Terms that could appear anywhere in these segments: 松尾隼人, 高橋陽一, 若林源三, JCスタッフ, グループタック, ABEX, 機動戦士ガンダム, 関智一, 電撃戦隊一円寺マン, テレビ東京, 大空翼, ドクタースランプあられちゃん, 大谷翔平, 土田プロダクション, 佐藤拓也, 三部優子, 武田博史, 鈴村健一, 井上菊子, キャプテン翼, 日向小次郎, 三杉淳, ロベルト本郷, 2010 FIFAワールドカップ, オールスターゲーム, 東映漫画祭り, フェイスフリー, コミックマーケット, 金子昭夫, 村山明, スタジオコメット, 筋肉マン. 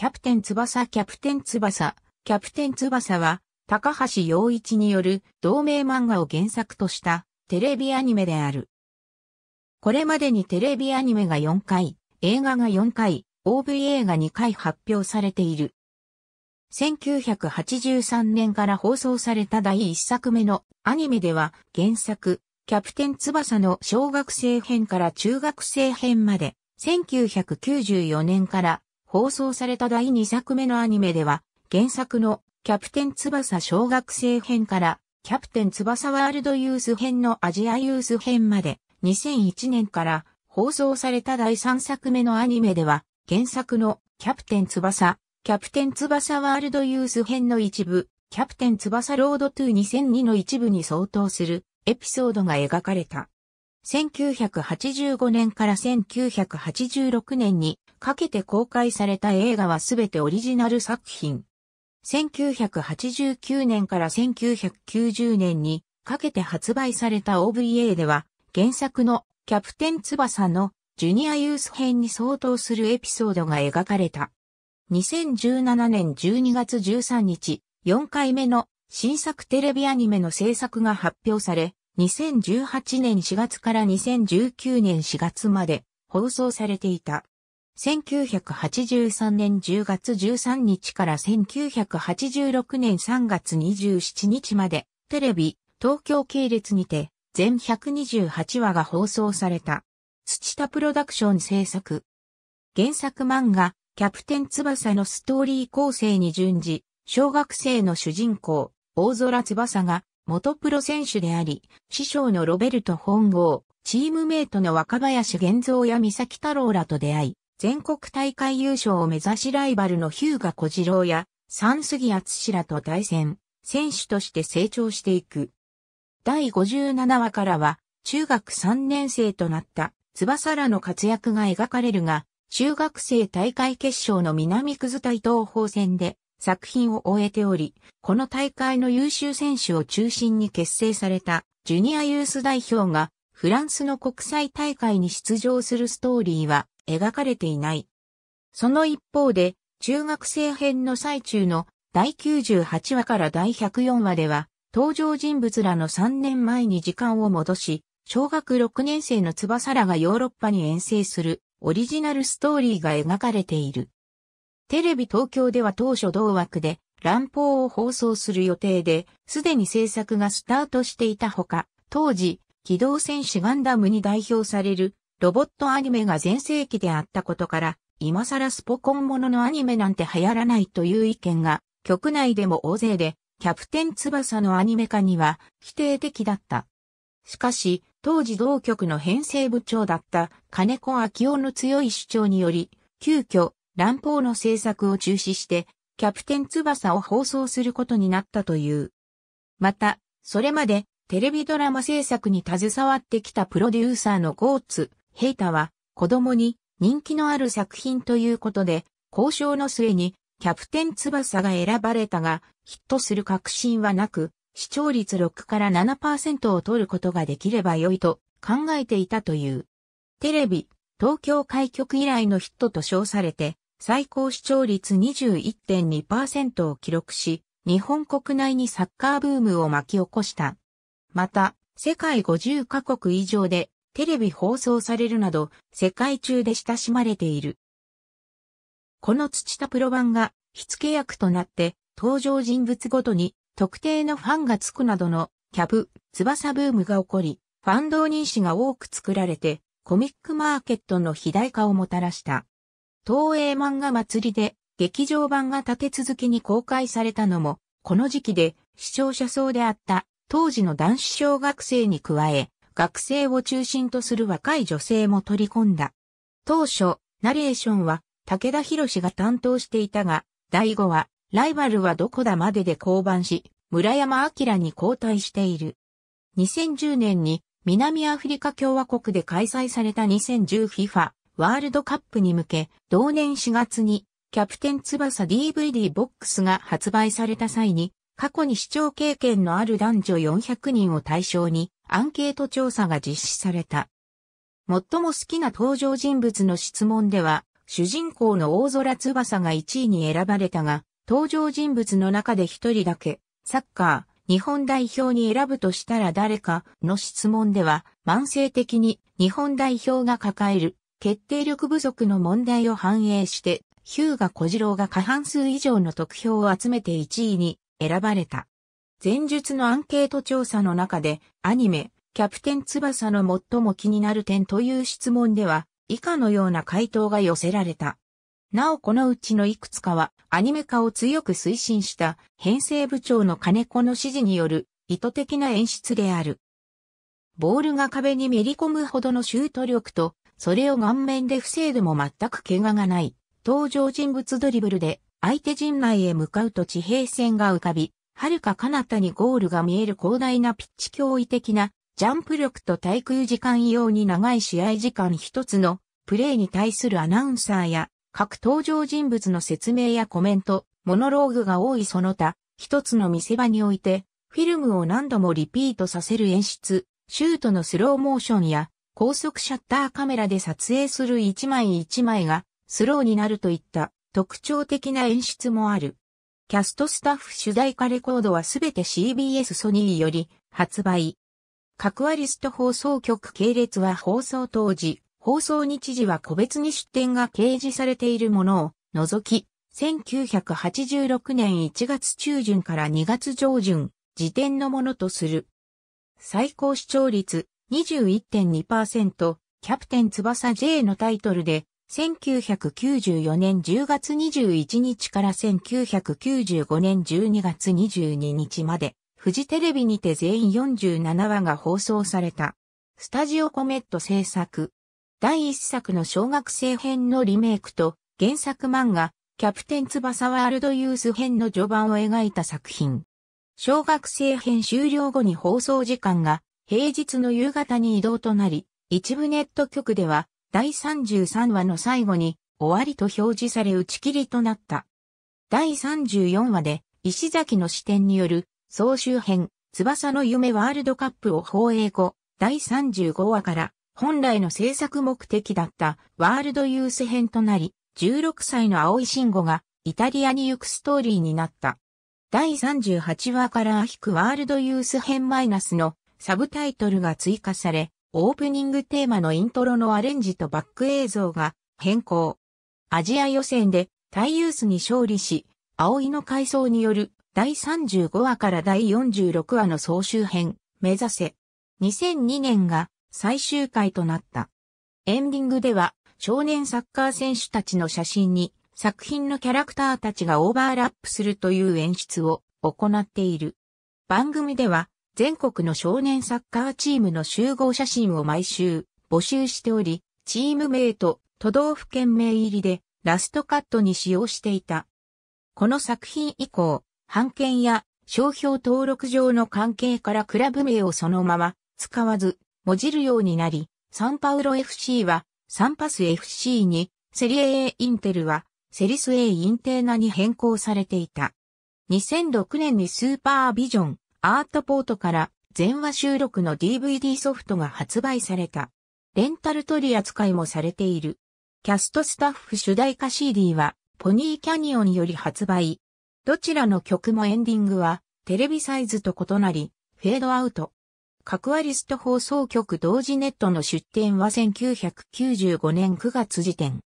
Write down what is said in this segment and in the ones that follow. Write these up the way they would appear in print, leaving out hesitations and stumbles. キャプテン翼は、高橋陽一による同名漫画を原作としたテレビアニメである。これまでにテレビアニメが4回、映画が4回、OVA が2回発表されている。1983年から放送された第1作目のアニメでは原作、キャプテン翼の小学生編から中学生編まで、1994年から放送された第2作目のアニメでは原作のキャプテン翼小学生編から、キャプテン翼ワールドユース編のアジアユース編まで、2001年から放送された第3作目のアニメでは、原作のキャプテン翼ワールドユース編の一部、キャプテン翼ロードトゥ2002の一部に相当するエピソードが描かれた。1985年から1986年にかけて公開された映画はすべてオリジナル作品。1989年から1990年にかけて発売された OVA では原作のキャプテン翼のジュニアユース編に相当するエピソードが描かれた。2017年12月13日、4回目の新作テレビアニメの制作が発表され、2018年4月から2019年4月まで放送されていた。1983年10月13日から1986年3月27日までテレビ、東京系列にて全128話が放送された。土田プロダクション制作。原作漫画、キャプテン翼のストーリー構成に準じ、小学生の主人公、大空翼が元プロ選手であり、師匠のロベルト本郷、チームメイトの若林源三や三崎太郎らと出会い、全国大会優勝を目指しライバルの日向小次郎や三杉厚志らと対戦、選手として成長していく。第57話からは中学3年生となった翼らの活躍が描かれるが、中学生大会決勝の南葛対東邦戦で作品を終えており、この大会の優秀選手を中心に結成されたジュニアユース代表がフランスの国際大会に出場するストーリーは、描かれていない。その一方で、中学生編の最中の第98話から第104話では、登場人物らの3年前に時間を戻し、小学6年生の翼らがヨーロッパに遠征するオリジナルストーリーが描かれている。テレビ東京では当初同枠で乱放を放送する予定で、すでに制作がスタートしていたほか、当時、機動戦士ガンダムに代表されるロボットアニメが全盛期であったことから、今更スポコンもののアニメなんて流行らないという意見が、局内でも大勢で、キャプテン翼のアニメ化には否定的だった。しかし、当時同局の編成部長だった金子昭夫の強い主張により、急遽、乱放の制作を中止して、キャプテン翼を放送することになったという。また、それまで、テレビドラマ制作に携わってきたプロデューサーのゴーツ、平太は子供に人気のある作品ということで交渉の末にキャプテン翼が選ばれたがヒットする確信はなく視聴率6から 7% を取ることができれば良いと考えていたという。テレビ、東京開局以来のヒットと称されて最高視聴率 21.2% を記録し日本国内にサッカーブームを巻き起こした。また世界50カ国以上でテレビ放送されるなど、世界中で親しまれている。この土田プロ版が、火付け役となって、登場人物ごとに、特定のファンがつくなどの、キャプ、翼ブームが起こり、ファン同人誌が多く作られて、コミックマーケットの肥大化をもたらした。東映漫画祭りで、劇場版が立て続けに公開されたのも、この時期で、視聴者層であった、当時の男子小学生に加え、学生を中心とする若い女性も取り込んだ。当初、ナレーションは武田博史が担当していたが、第5話、ライバルはどこだまでで降板し、村山明に交代している。2010年に南アフリカ共和国で開催された 2010FIFA ワールドカップに向け、同年4月にキャプテン翼 DVD ボックスが発売された際に、過去に視聴経験のある男女400人を対象に、アンケート調査が実施された。最も好きな登場人物の質問では、主人公の大空翼が1位に選ばれたが、登場人物の中で一人だけ、サッカー、日本代表に選ぶとしたら誰かの質問では、慢性的に日本代表が抱える決定力不足の問題を反映して、日向小次郎が過半数以上の得票を集めて1位に選ばれた。前述のアンケート調査の中で、アニメ、キャプテン翼の最も気になる点という質問では、以下のような回答が寄せられた。なおこのうちのいくつかは、アニメ化を強く推進した、編成部長の金子の指示による、意図的な演出である。ボールが壁にめり込むほどのシュート力と、それを顔面で防いでも全く怪我がない。登場人物ドリブルで相手陣内へ向かうと地平線が浮かび、遥か彼方にゴールが見える広大なピッチ、驚異的なジャンプ力と滞空時間異様に長い試合時間一つのプレーに対するアナウンサーや各登場人物の説明やコメント、モノローグが多いその他、一つの見せ場においてフィルムを何度もリピートさせる演出、シュートのスローモーションや高速シャッターカメラで撮影する一枚一枚がスローになるといった特徴的な演出もある。キャストスタッフ主題歌レコードはすべて CBS ソニーより発売。各アリスト放送局系列は放送当時、放送日時は個別に出典が掲示されているものを除き、1986年1月中旬から2月上旬、時点のものとする。最高視聴率 21.2%、キャプテン翼 J のタイトルで、1994年10月21日から1995年12月22日まで、フジテレビにて全47話が放送された。スタジオコメット制作。第1作の小学生編のリメイクと、原作漫画、キャプテン翼ワールドユース編の序盤を描いた作品。小学生編終了後に放送時間が、平日の夕方に移動となり、一部ネット局では、第33話の最後に終わりと表示され打ち切りとなった。第34話で石崎の視点による総集編翼の夢ワールドカップを放映後、第35話から本来の制作目的だったワールドユース編となり、16歳の青井慎吾がイタリアに行くストーリーになった。第38話からワールドユース編-のサブタイトルが追加され、オープニングテーマのイントロのアレンジとバック映像が変更。アジア予選でタイユースに勝利し、葵の回想による第35話から第46話の総集編、目指せ。2002年が最終回となった。エンディングでは少年サッカー選手たちの写真に作品のキャラクターたちがオーバーラップするという演出を行っている。番組では、全国の少年サッカーチームの集合写真を毎週募集しており、チーム名と都道府県名入りでラストカットに使用していた。この作品以降、版権や商標登録上の関係からクラブ名をそのまま使わず、もじるようになり、サンパウロ FC はサンパス FC に、セリエ A インテルはセリス A インテーナに変更されていた。2006年にスーパービジョン。アートポートから全話収録の DVD ソフトが発売された。レンタル取扱いもされている。キャストスタッフ主題歌 CD はポニーキャニオンより発売。どちらの曲もエンディングはテレビサイズと異なり、フェードアウト。各アリスト放送局同時ネットの出展は1995年9月時点。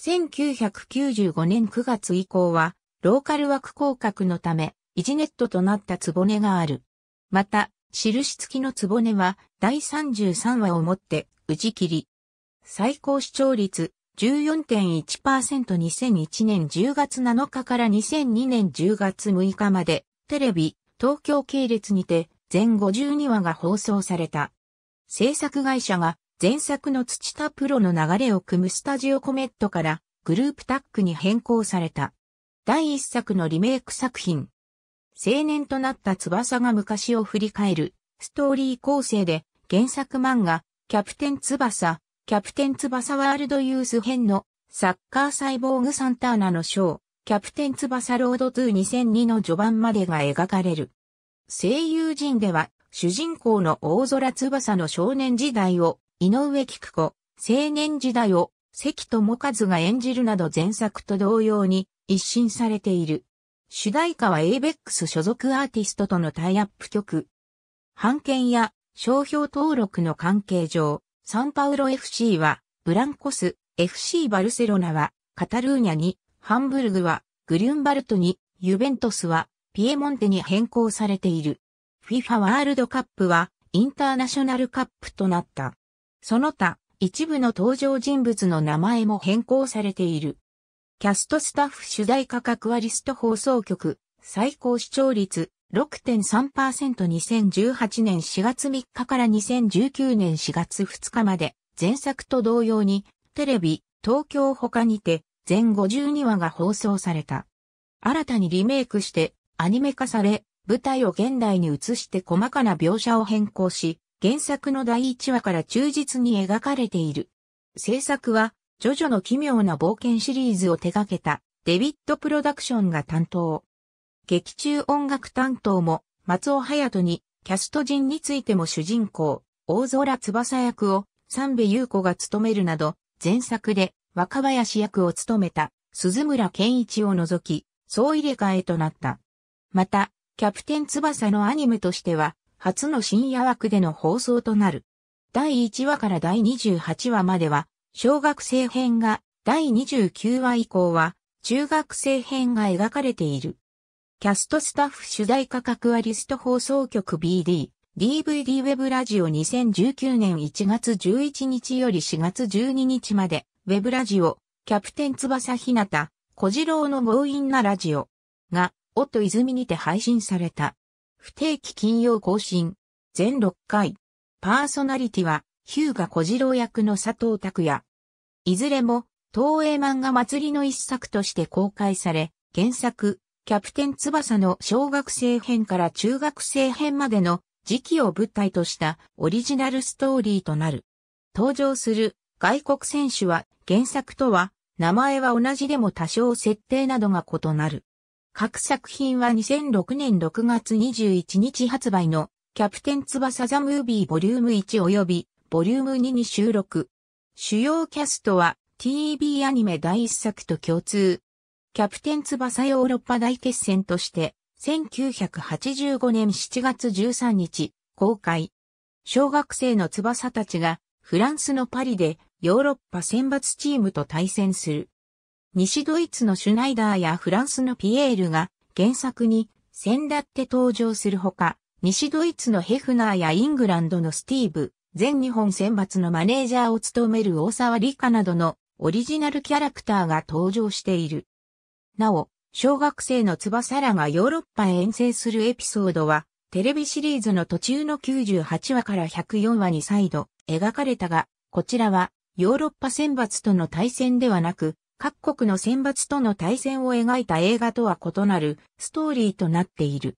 1995年9月以降はローカル枠降格のため、1ネットとなったつぼねがある。また、印付きのつぼねは第33話をもって打ち切り。最高視聴率 14.1%2001 年10月7日から2002年10月6日までテレビ、東京系列にて全52話が放送された。制作会社が前作の土田プロの流れを組むスタジオコメットからグループタックに変更された。第1作のリメイク作品。青年となった翼が昔を振り返るストーリー構成で原作漫画キャプテン翼ワールドユース編のサッカーサイボーグサンターナのショーキャプテン翼ロードトゥ2002の序盤までが描かれる。声優陣では主人公の大空翼の少年時代を井上菊子、青年時代を関智一が演じるなど前作と同様に一新されている。主題歌は ABEX 所属アーティストとのタイアップ曲。版権や商標登録の関係上、サンパウロ FC はブランコス、FC バルセロナはカタルーニャに、ハンブルグはグリュンバルトに、ユベントスはピエモンテに変更されている。FIFA ワールドカップはインターナショナルカップとなった。その他、一部の登場人物の名前も変更されている。キャストスタッフ主題歌カクアリスト放送局、最高視聴率 6.3%2018 年4月3日から2019年4月2日まで、前作と同様に、テレビ、東京他にて、全52話が放送された。新たにリメイクして、アニメ化され、舞台を現代に移して細かな描写を変更し、原作の第1話から忠実に描かれている。制作は、ジョジョの奇妙な冒険シリーズを手掛けた、デビッドプロダクションが担当。劇中音楽担当も、松尾隼人に、キャスト陣についても主人公、大空翼役を、三部優子が務めるなど、前作で、若林役を務めた、鈴村健一を除き、総入れ替えとなった。また、キャプテン翼のアニメとしては、初の深夜枠での放送となる。第1話から第28話までは、小学生編が、第29話以降は、中学生編が描かれている。キャストスタッフ主題歌カクアリスト放送局 BD、DVD ウェブラジオ2019年1月11日より4月12日まで、ウェブラジオ、キャプテン翼ひなた、小次郎の強引なラジオが、おっと泉にて配信された。不定期金曜更新。全6回。パーソナリティは、日向小次郎役の佐藤拓也。いずれも、東映漫画祭りの一作として公開され、原作、キャプテン翼の小学生編から中学生編までの時期を舞台としたオリジナルストーリーとなる。登場する外国選手は原作とは名前は同じでも多少設定などが異なる。各作品は2006年6月21日発売のキャプテン翼ザムービーボリューム1及びボリューム2に収録。主要キャストは TV アニメ第1作と共通。キャプテン翼ヨーロッパ大決戦として1985年7月13日公開。小学生の翼たちがフランスのパリでヨーロッパ選抜チームと対戦する。西ドイツのシュナイダーやフランスのピエールが原作に先立って登場するほか、西ドイツのヘフナーやイングランドのスティーブ、全日本選抜のマネージャーを務める大沢理香などのオリジナルキャラクターが登場している。なお、小学生の翼らがヨーロッパへ遠征するエピソードは、テレビシリーズの途中の98話から104話に再度描かれたが、こちらはヨーロッパ選抜との対戦ではなく、各国の選抜との対戦を描いた映画とは異なるストーリーとなっている。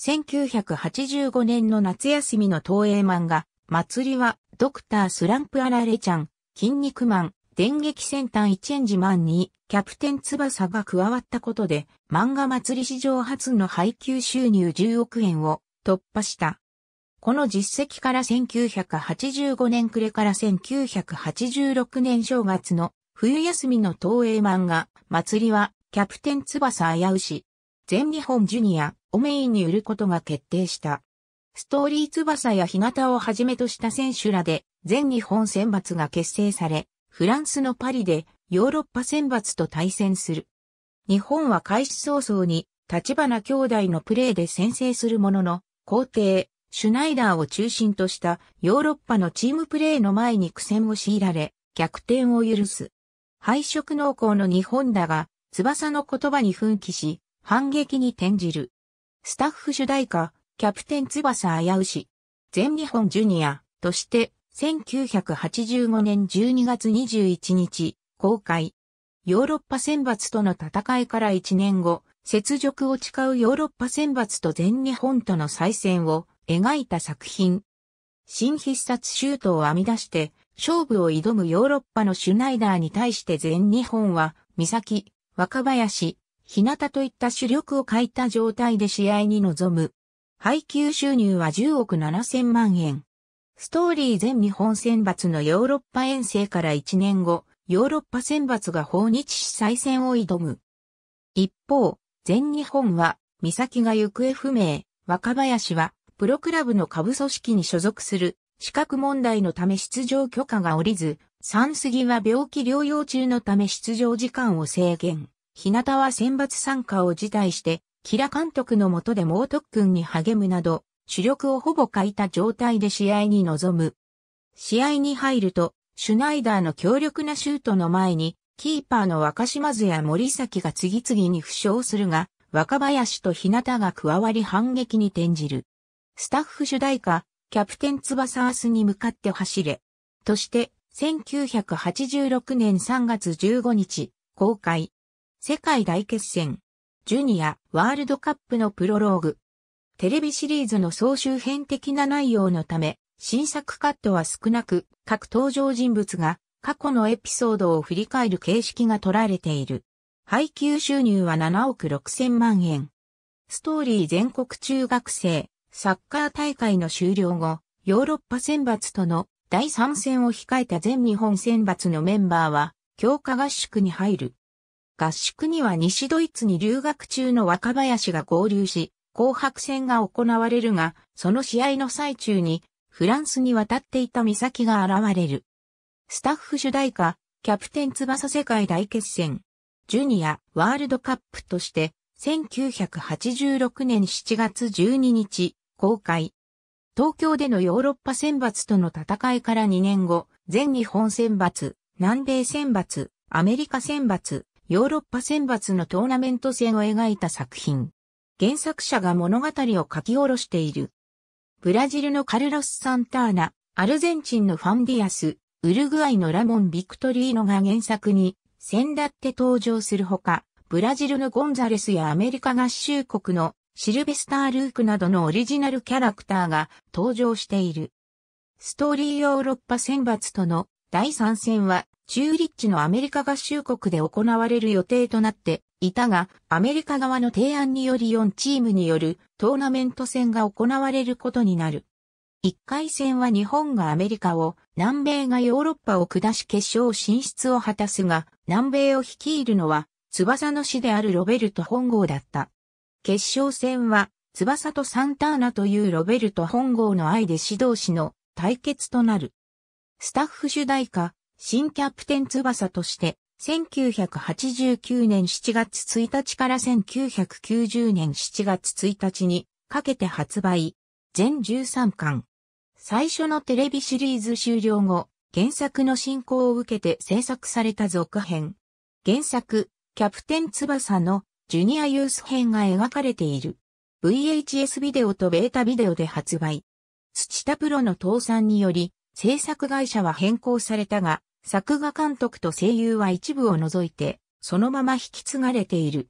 1985年の夏休みの東映漫画。祭りは、ドクタースランプあられちゃん、筋肉マン、電撃戦隊一円寺マンに、キャプテン翼が加わったことで、漫画祭り史上初の配給収入10億円を突破した。この実績から1985年暮れから1986年正月の冬休みの東映漫画、祭りは、キャプテン翼危うし、全日本ジュニアをメインに売ることが決定した。ストーリー翼や日向をはじめとした選手らで全日本選抜が結成され、フランスのパリでヨーロッパ選抜と対戦する。日本は開始早々に橘兄弟のプレーで先制するものの、皇帝、シュナイダーを中心としたヨーロッパのチームプレーの前に苦戦を強いられ、逆転を許す。敗色濃厚の日本だが、翼の言葉に奮起し、反撃に転じる。スタッフ主題歌。キャプテン翼危うし、全日本ジュニアとして1985年12月21日公開。ヨーロッパ選抜との戦いから1年後、雪辱を誓うヨーロッパ選抜と全日本との再戦を描いた作品。新必殺シュートを編み出して勝負を挑むヨーロッパのシュナイダーに対して全日本は、三崎、若林、日向といった主力を欠いた状態で試合に臨む。配給収入は10億7000万円。ストーリー全日本選抜のヨーロッパ遠征から1年後、ヨーロッパ選抜が訪日し再戦を挑む。一方、全日本は、美咲が行方不明、若林は、プロクラブの下部組織に所属する、資格問題のため出場許可が下りず、三杉は病気療養中のため出場時間を制限。日向は選抜参加を辞退して、吉良監督の下で猛特訓に励むなど、主力をほぼ欠いた状態で試合に臨む。試合に入ると、シュナイダーの強力なシュートの前に、キーパーの若島津や森崎が次々に負傷するが、若林と日向が加わり反撃に転じる。スタッフ主題歌、キャプテン翼明日に向かって走れ。として、1986年3月15日、公開。世界大決戦。ジュニアワールドカップのプロローグ。テレビシリーズの総集編的な内容のため、新作カットは少なく、各登場人物が過去のエピソードを振り返る形式が取られている。配給収入は7億6000万円。ストーリー全国中学生、サッカー大会の終了後、ヨーロッパ選抜との第3戦を控えた全日本選抜のメンバーは、強化合宿に入る。合宿には西ドイツに留学中の若林が合流し、紅白戦が行われるが、その試合の最中に、フランスに渡っていた美咲が現れる。スタッフ主題歌、キャプテン翼世界大決戦、ジュニアワールドカップとして、1986年7月12日、公開。東京でのヨーロッパ選抜との戦いから2年後、全日本選抜、南米選抜、アメリカ選抜、ヨーロッパ選抜のトーナメント戦を描いた作品。原作者が物語を書き下ろしている。ブラジルのカルロス・サンターナ、アルゼンチンのファンディアス、ウルグアイのラモン・ビクトリーノが原作に、先だって登場するほか、ブラジルのゴンザレスやアメリカ合衆国のシルベスター・ルークなどのオリジナルキャラクターが登場している。ストーリーヨーロッパ選抜との第3戦は、チューリッチのアメリカ合衆国で行われる予定となっていたが、アメリカ側の提案により4チームによるトーナメント戦が行われることになる。1回戦は日本がアメリカを、南米がヨーロッパを下し決勝進出を果たすが、南米を率いるのは翼の師であるロベルト本郷だった。決勝戦は翼とサンターナというロベルト本郷の愛弟子同士の対決となる。スタッフ主題歌、新キャプテン翼として、1989年7月1日から1990年7月1日にかけて発売。全13巻。最初のテレビシリーズ終了後、原作の進行を受けて制作された続編。原作、キャプテン翼のジュニアユース編が描かれている。VHS ビデオとベータビデオで発売。土田プロの倒産により、制作会社は変更されたが、作画監督と声優は一部を除いて、そのまま引き継がれている。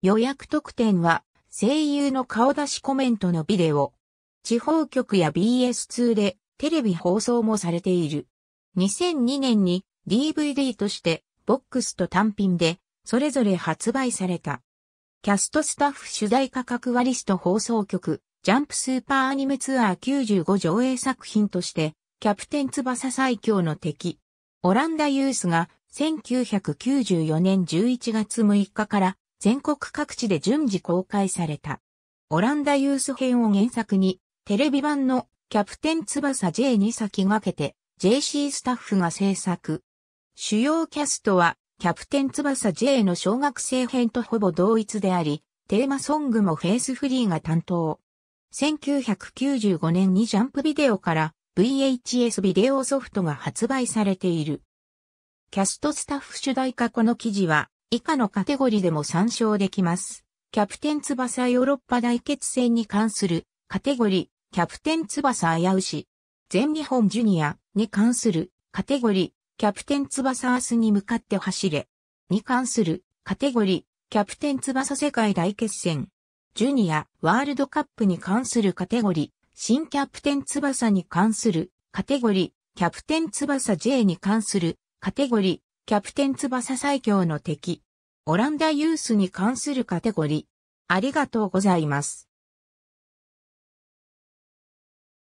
予約特典は、声優の顔出しコメントのビデオ。地方局や BS2 でテレビ放送もされている。2002年に DVD として、ボックスと単品で、それぞれ発売された。キャストスタッフ主題歌各話リスト放送局、ジャンプスーパーアニメツアー95上映作品として、キャプテン翼最強の敵。オランダユースが1994年11月6日から全国各地で順次公開された。オランダユース編を原作にテレビ版のキャプテン翼 J に先駆けて JC スタッフが制作。主要キャストはキャプテン翼 J の小学生編とほぼ同一であり、テーマソングもフェイスフリーが担当。1995年にジャンプビデオからVHS ビデオソフトが発売されている。キャストスタッフ主題歌この記事は以下のカテゴリーでも参照できます。キャプテン翼ヨーロッパ大決戦に関するカテゴリー、キャプテン翼危うし。全日本ジュニアに関するカテゴリー、キャプテン翼明日に向かって走れ。に関するカテゴリー、キャプテン翼世界大決戦。ジュニアワールドカップに関するカテゴリー。新キャプテン翼に関するカテゴリー、キャプテン翼 J に関するカテゴリー、キャプテン翼最強の敵、オランダユースに関するカテゴリー。ありがとうございます。